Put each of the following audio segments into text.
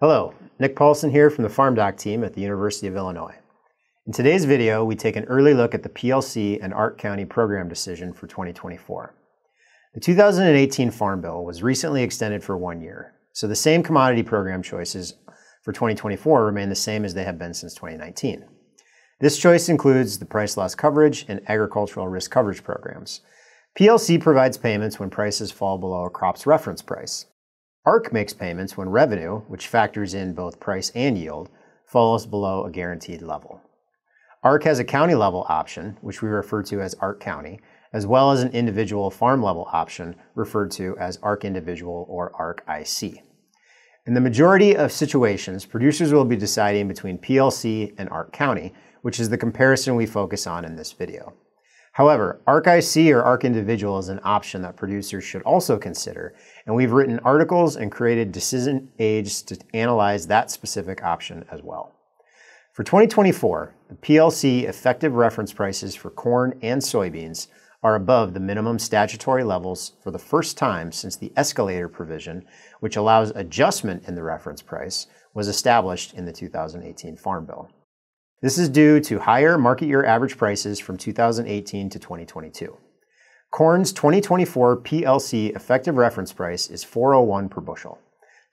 Hello, Nick Paulson here from the FarmDoc team at the University of Illinois. In today's video, we take an early look at the PLC and ARC County program decision for 2024. The 2018 Farm Bill was recently extended for 1 year, so the same commodity program choices for 2024 remain the same as they have been since 2019. This choice includes the price loss coverage and agricultural risk coverage programs. PLC provides payments when prices fall below a crop's reference price. ARC makes payments when revenue, which factors in both price and yield, falls below a guaranteed level. ARC has a county-level option, which we refer to as ARC County, as well as an individual farm-level option referred to as ARC Individual or ARC-IC. In the majority of situations, producers will be deciding between PLC and ARC County, which is the comparison we focus on in this video. However, ARC-IC or ARC Individual is an option that producers should also consider, and we've written articles and created decision aids to analyze that specific option as well. For 2024, the PLC effective reference prices for corn and soybeans are above the minimum statutory levels for the first time since the escalator provision, which allows adjustment in the reference price, was established in the 2018 Farm Bill. This is due to higher market year average prices from 2018 to 2022. Corn's 2024 PLC effective reference price is $4.01 per bushel.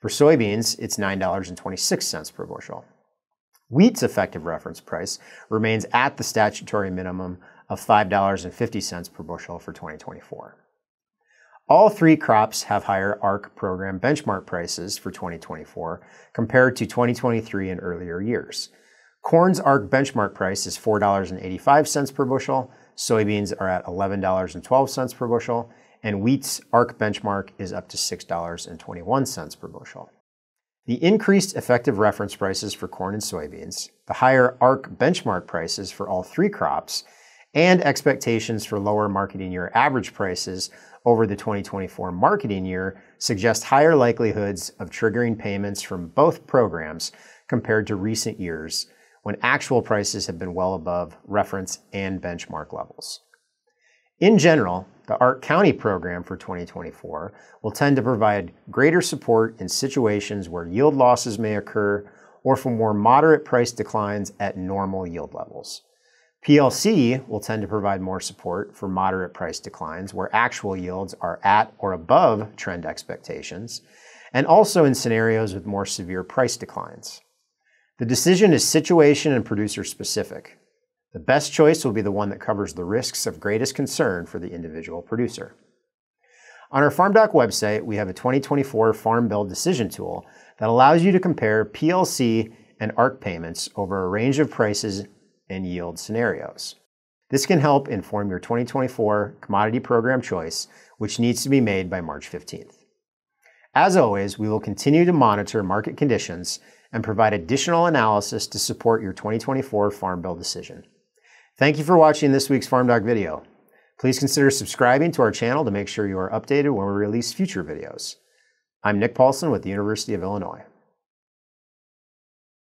For soybeans, it's $9.26 per bushel. Wheat's effective reference price remains at the statutory minimum of $5.50 per bushel for 2024. All three crops have higher ARC program benchmark prices for 2024 compared to 2023 and earlier years. Corn's ARC benchmark price is $4.85 per bushel, soybeans are at $11.12 per bushel, and wheat's ARC benchmark is up to $6.21 per bushel. The increased effective reference prices for corn and soybeans, the higher ARC benchmark prices for all three crops, and expectations for lower marketing year average prices over the 2024 marketing year suggest higher likelihoods of triggering payments from both programs compared to recent years, when actual prices have been well above reference and benchmark levels. In general, the ARC County program for 2024 will tend to provide greater support in situations where yield losses may occur or for more moderate price declines at normal yield levels. PLC will tend to provide more support for moderate price declines where actual yields are at or above trend expectations, and also in scenarios with more severe price declines. The decision is situation and producer specific. The best choice will be the one that covers the risks of greatest concern for the individual producer. On our FarmDoc website, we have a 2024 Farm Bill decision tool that allows you to compare PLC and ARC payments over a range of prices and yield scenarios. This can help inform your 2024 commodity program choice, which needs to be made by March 15th. As always, we will continue to monitor market conditions and provide additional analysis to support your 2024 Farm Bill decision. Thank you for watching this week's FarmDoc video. Please consider subscribing to our channel to make sure you are updated when we release future videos. I'm Nick Paulson with the University of Illinois.